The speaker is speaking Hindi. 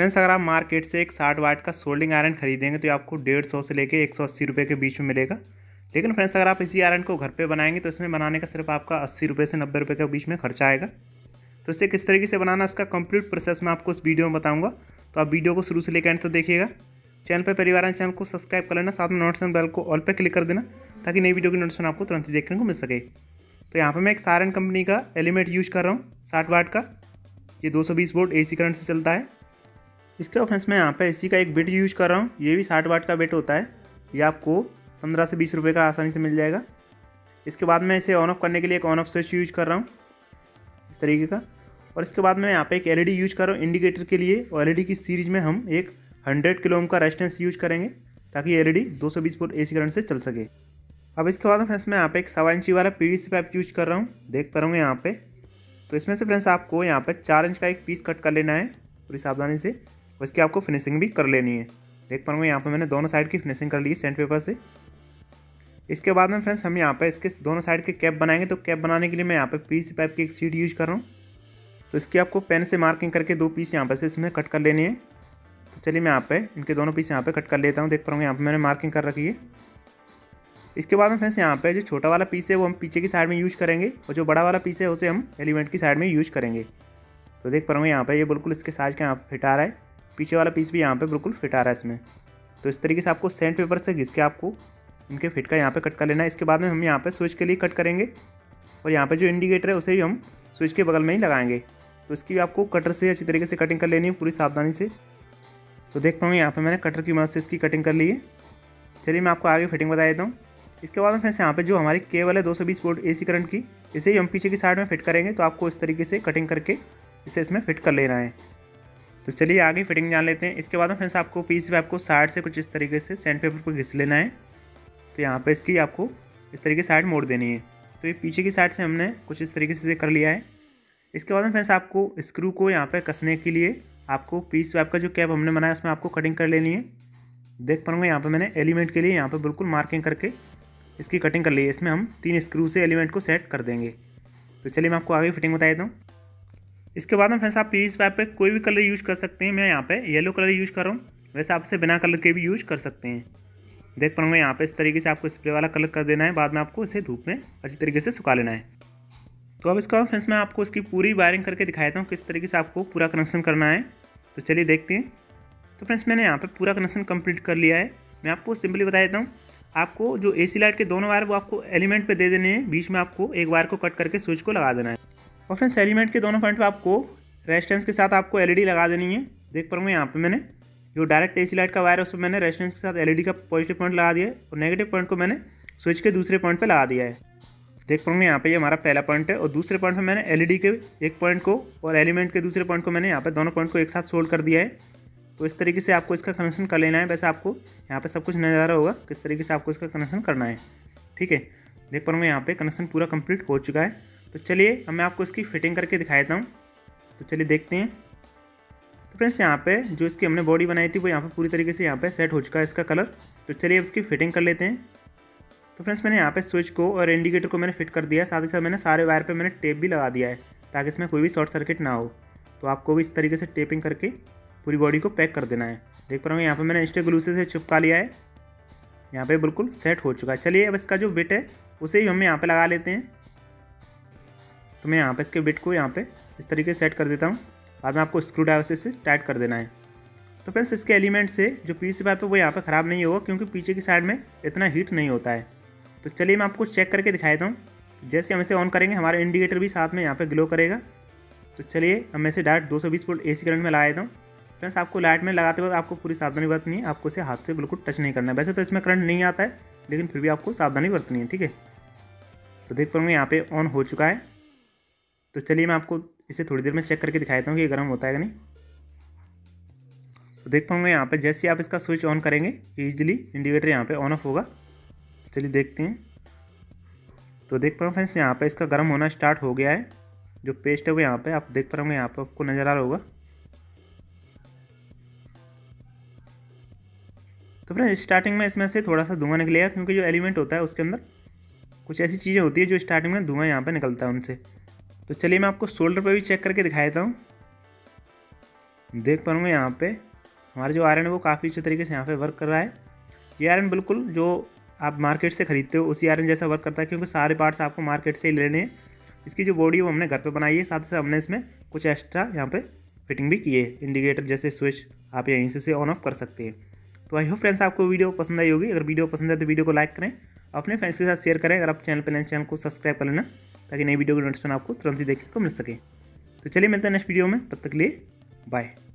फ्रेंड्स अगर आप मार्केट से एक 60 वाट का सोल्डिंग आयरन खरीदेंगे तो ये आपको 150 से लेकर 180 रुपये के बीच में मिलेगा। लेकिन फ्रेंड्स अगर आप इसी आयरन को घर पे बनाएंगे तो इसमें बनाने का सिर्फ आपका 80 रुपये से 90 रुपये के बीच में खर्चा आएगा। तो इसे किस तरीके से बनाना उसका कंप्लीट प्रोसेस मैं आपको इस वीडियो में बताऊँगा, तो आप वीडियो को शुरू से लेकर एंड तक देखिएगा। चैनल पर परिवार है, चैनल को सब्सक्राइब कर लेना, साथ में नोटिफिकेशन बेल को ऑल पर क्लिक कर देना ताकि नई वीडियो की नोटिफिकेशन आपको तुरंत ही देखने को मिल सके। तो यहाँ पर मैं एक आयरन कंपनी का एलिमेंट यूज़ कर रहा हूँ 60 वाट का, ये 220 वोल्ट AC करंट से चलता है। इसके अलावा फ्रेंड्स मैं यहाँ पे AC का एक बेट यूज़ कर रहा हूँ, ये भी 60 वाट का बेट होता है, ये आपको 15 से 20 रुपए का आसानी से मिल जाएगा। इसके बाद मैं इसे ऑन ऑफ करने के लिए एक ऑन ऑफ स्विच यूज़ कर रहा हूँ इस तरीके का, और इसके बाद मैं यहाँ पे एक LED यूज़ कर रहा हूँ इंडिकेटर के लिए। और LED की सीरीज़ में हम एक 100 किलो ओम का रेजिस्टेंस यूज़ करेंगे ताकि LED 220 वोल्ट AC करंट से चल सके। अब इसके बाद फ्रेंड्स मैं यहाँ पे एक 1.25 इंची वाला PVC पाइप यूज़ कर रहा हूँ, देख पा रहे यहाँ पर। तो इसमें से फ्रेंड्स आपको यहाँ पर 4 इंच का एक पीस कट कर लेना है पूरी सावधानी से, और इसकी आपको फिनिशिंग भी कर लेनी है। देख पाऊंगा यहाँ पर मैंने दोनों साइड की फिनिशिंग कर ली है सैंडपेपर से। इसके बाद में फ्रेंड्स हम यहाँ पे इसके दोनों साइड के कैप बनाएंगे, तो कैप बनाने के लिए मैं यहाँ पे PVC पाइप की एक सीट यूज़ कर रहा हूँ। तो इसकी आपको पेन से मार्किंग करके 2 पीस यहाँ पर से इसमें कट कर लेने हैं। तो चलिए मैं यहाँ पर इनके दोनों पीस यहाँ पर कट कर लेता हूँ, देख पाऊंगा यहाँ पर मैंने मार्किंग कर रखी है। इसके बाद में फ्रेंड्स यहाँ पर जो छोटा वाला पीस है वो हम पीछे की साइड में यूज़ करेंगे, और जो बड़ा वाला पीस है उसे हम एलिमेंट की साइड में यूज़ करेंगे। तो देख पाऊंगा यहाँ पर ये बिल्कुल इसके साइज का यहाँ पर फिट आ रहा है, पीछे वाला पीस भी यहाँ पे बिल्कुल फिट आ रहा है इसमें। तो इस तरीके से आपको सैंड पेपर से घिस के आपको इनके फिट का यहाँ पे कट कर लेना है। इसके बाद में हम यहाँ पे स्विच के लिए कट करेंगे, और यहाँ पे जो इंडिकेटर है उसे भी हम स्विच के बगल में ही लगाएंगे। तो इसकी भी आपको कटर से अच्छी तरीके से कटिंग कर लेनी है पूरी सावधानी से। तो देख पाऊँगा यहाँ पर मैंने कटर की मदद से इसकी कटिंग कर ली है। चलिए मैं आपको आगे फिटिंग बता देता हूँ। इसके बाद में फ्रेंड्स यहाँ पर जो हमारी केबल है 220 वोल्ट AC करंट की, इसे हम पीछे की साइड में फिट करेंगे। तो आपको इस तरीके से कटिंग करके इसे इसमें फिट कर लेना है। तो चलिए आगे फिटिंग जान लेते हैं। इसके बाद में फ्रेंड्स आपको PVC पाइप को साइड से कुछ इस तरीके से सैंड पेपर पर घिस लेना है। तो यहाँ पे इसकी आपको इस तरीके से साइड मोड़ देनी है। तो ये पीछे की साइड से हमने कुछ इस तरीके से कर लिया है। इसके बाद में फ्रेंड्स आपको स्क्रू को यहाँ पे कसने के लिए आपको PVC पाइप का जो कैप हमने बनाया उसमें आपको कटिंग कर लेनी है। देख पाऊँगा यहाँ पर मैंने एलिमेंट के लिए यहाँ पर बिल्कुल मार्किंग करके इसकी कटिंग कर ली है। इसमें हम 3 स्क्रू से एलिमेंट को सेट कर देंगे। तो चलिए मैं आपको आगे फिटिंग बता देता हूँ। इसके बाद में फ्रेंड्स आप PVC पाइप पे कोई भी कलर यूज़ कर सकते हैं, मैं यहाँ पे येलो कलर यूज़ कर रहा हूँ, वैसे आप इसे बिना कलर के भी यूज़ कर सकते हैं। देख पाऊँगा यहाँ पे इस तरीके से आपको स्प्रे वाला कलर कर देना है, बाद में आपको इसे धूप में अच्छी तरीके से सुखा लेना है। तो अब इसके बाद फ्रेंड्स मैं आपको इसकी पूरी वायरिंग करके दिखाता हूँ किस तरीके से आपको पूरा कनेक्शन करना है। तो चलिए देखते हैं। तो फ्रेंड्स मैंने यहाँ पर पूरा कनेक्शन कम्प्लीट कर लिया है। मैं आपको सिंपली बता देता हूँ, आपको जो AC लाइट के दोनों वायर वो आपको एलिमेंट पर दे देने हैं, बीच में आपको एक वायर को कट करके स्विच को लगा देना है। और फ्रेंड्स एलिमेंट के दोनों पॉइंट पे आपको रेजिस्टेंस के साथ आपको LED लगा देनी है। देख पाऊँगा यहाँ पे मैंने जो डायरेक्ट AC लाइट का वायर है उस पर मैंने रेजिस्टेंस के साथ LED का पॉजिटिव पॉइंट लगा दिया है, और नेगेटिव पॉइंट को मैंने स्विच के दूसरे पॉइंट पे लगा दिया है। देख पाऊँगा यहाँ पे ये हमारा पहला पॉइंट है, और दूसरे पॉइंट पर मैंने LED के एक पॉइंट को और एलिमेंट के दूसरे पॉइंट को मैंने यहाँ पर दोनों पॉइंट को एक साथ सोल्ड कर दिया है। तो इस तरीके से आपको इसका कनेक्शन कर लेना है। वैसे आपको यहाँ पर सब कुछ नजर आ रहा होगा किस तरीके से आपको इसका कनेक्शन करना है, ठीक है। देख पाऊँगा यहाँ पर कनेक्शन पूरा कम्प्लीट हो चुका है। तो चलिए अब मैं आपको इसकी फिटिंग करके दिखाता हूँ। तो चलिए देखते हैं। तो फ्रेंड्स यहाँ पे जो इसकी हमने बॉडी बनाई थी वो यहाँ पे पूरी तरीके से यहाँ पे सेट हो चुका है इसका कलर। तो चलिए अब इसकी फिटिंग कर लेते हैं। तो फ्रेंड्स मैंने यहाँ पे स्विच को और इंडिकेटर को मैंने फिट कर दिया, साथ ही साथ मैंने सारे वायर पर मैंने टेप भी लगा दिया है ताकि इसमें कोई भी शॉर्ट सर्किट ना हो। तो आपको भी इस तरीके से टेपिंग करके पूरी बॉडी को पैक कर देना है। देख पा रहा हूँ यहाँ पर मैंने स्टे ग्लू से चिपका लिया है, यहाँ पर बिल्कुल सेट हो चुका है। चलिए अब इसका जो बिट है उसे ही हम यहाँ पर लगा लेते हैं। तो मैं यहाँ पे इसके बिट को यहाँ पे इस तरीके से सेट कर देता हूँ, बाद में आपको स्क्रू ड्राइवर से टाइट कर देना है। तो फ्रेंड्स इसके एलिमेंट से जो PVC पाइप है वो यहाँ पे ख़राब नहीं होगा क्योंकि पीछे की साइड में इतना हीट नहीं होता है। तो चलिए मैं आपको चेक करके दिखा देता हूँ। जैसे हम इसे ऑन करेंगे हमारा इंडिकेटर भी साथ में यहाँ पर ग्लो करेगा। तो चलिए हम इसे डायरेक्ट 220 वोल्ट AC करंट में लगा देता हूँ। फ्रेंड्स आपको लाइट में लगाते वक्त आपको पूरी सावधानी बरतनी है, आपको इसे हाथ से बिल्कुल टच नहीं करना है। वैसे तो इसमें करंट नहीं आता है लेकिन फिर भी आपको सावधानी बरतनी है, ठीक है। तो देख पाऊँगा यहाँ पर ऑन हो चुका है। तो चलिए मैं आपको इसे थोड़ी देर में चेक करके दिखाता हूँ कि ये गर्म होता है कि नहीं। तो देख पाऊँगा यहाँ पे जैसे आप इसका स्विच ऑन करेंगे ईजिली इंडिकेटर यहाँ पे ऑन ऑफ होगा। तो चलिए देखते हैं। तो देख पाऊँगा फ्रेंड्स यहाँ पे इसका गर्म होना स्टार्ट हो गया है। जो पेस्ट है वो यहाँ पे आप देख पाओगे, यहाँ पर आपको नज़र आ रहा होगा। तो फ्रेंड्स स्टार्टिंग में इसमें से थोड़ा सा धुआं निकलेगा क्योंकि जो एलिमेंट होता है उसके अंदर कुछ ऐसी चीज़ें होती है जो स्टार्टिंग में धुआँ यहाँ पर निकलता है उनसे। तो चलिए मैं आपको शोल्डर पे भी चेक करके दिखा देता हूँ। देख पाऊँगे यहाँ पे हमारा जो आयरन है वो काफ़ी अच्छे तरीके से यहाँ पे वर्क कर रहा है। ये आयरन बिल्कुल जो आप मार्केट से ख़रीदते हो उसी आयरन जैसा वर्क करता है, क्योंकि सारे पार्ट्स आपको मार्केट से ही लेने हैं। इसकी जो बॉडी है वो हमने घर पे बनाई है, साथ ही साथ हमने इसमें कुछ एक्स्ट्रा यहाँ पे फिटिंग भी किए। इंडिकेटर जैसे स्विच आप यहीं से ऑन ऑफ कर सकते हैं। तो आई होप फ्रेंड्स आपको वीडियो पसंद आई होगी। अगर वीडियो पसंद है तो वीडियो को लाइक करें, अपने फ्रेंड्स के साथ शेयर करें। अगर आप चैनल पर नए चैनल को सब्सक्राइब कर लेना ताकि नई वीडियो की नोटिफिकेशन आपको तुरंत ही देखने को मिल सके। तो चलिए मिलते हैं नेक्स्ट वीडियो में, तब तक के लिए बाय।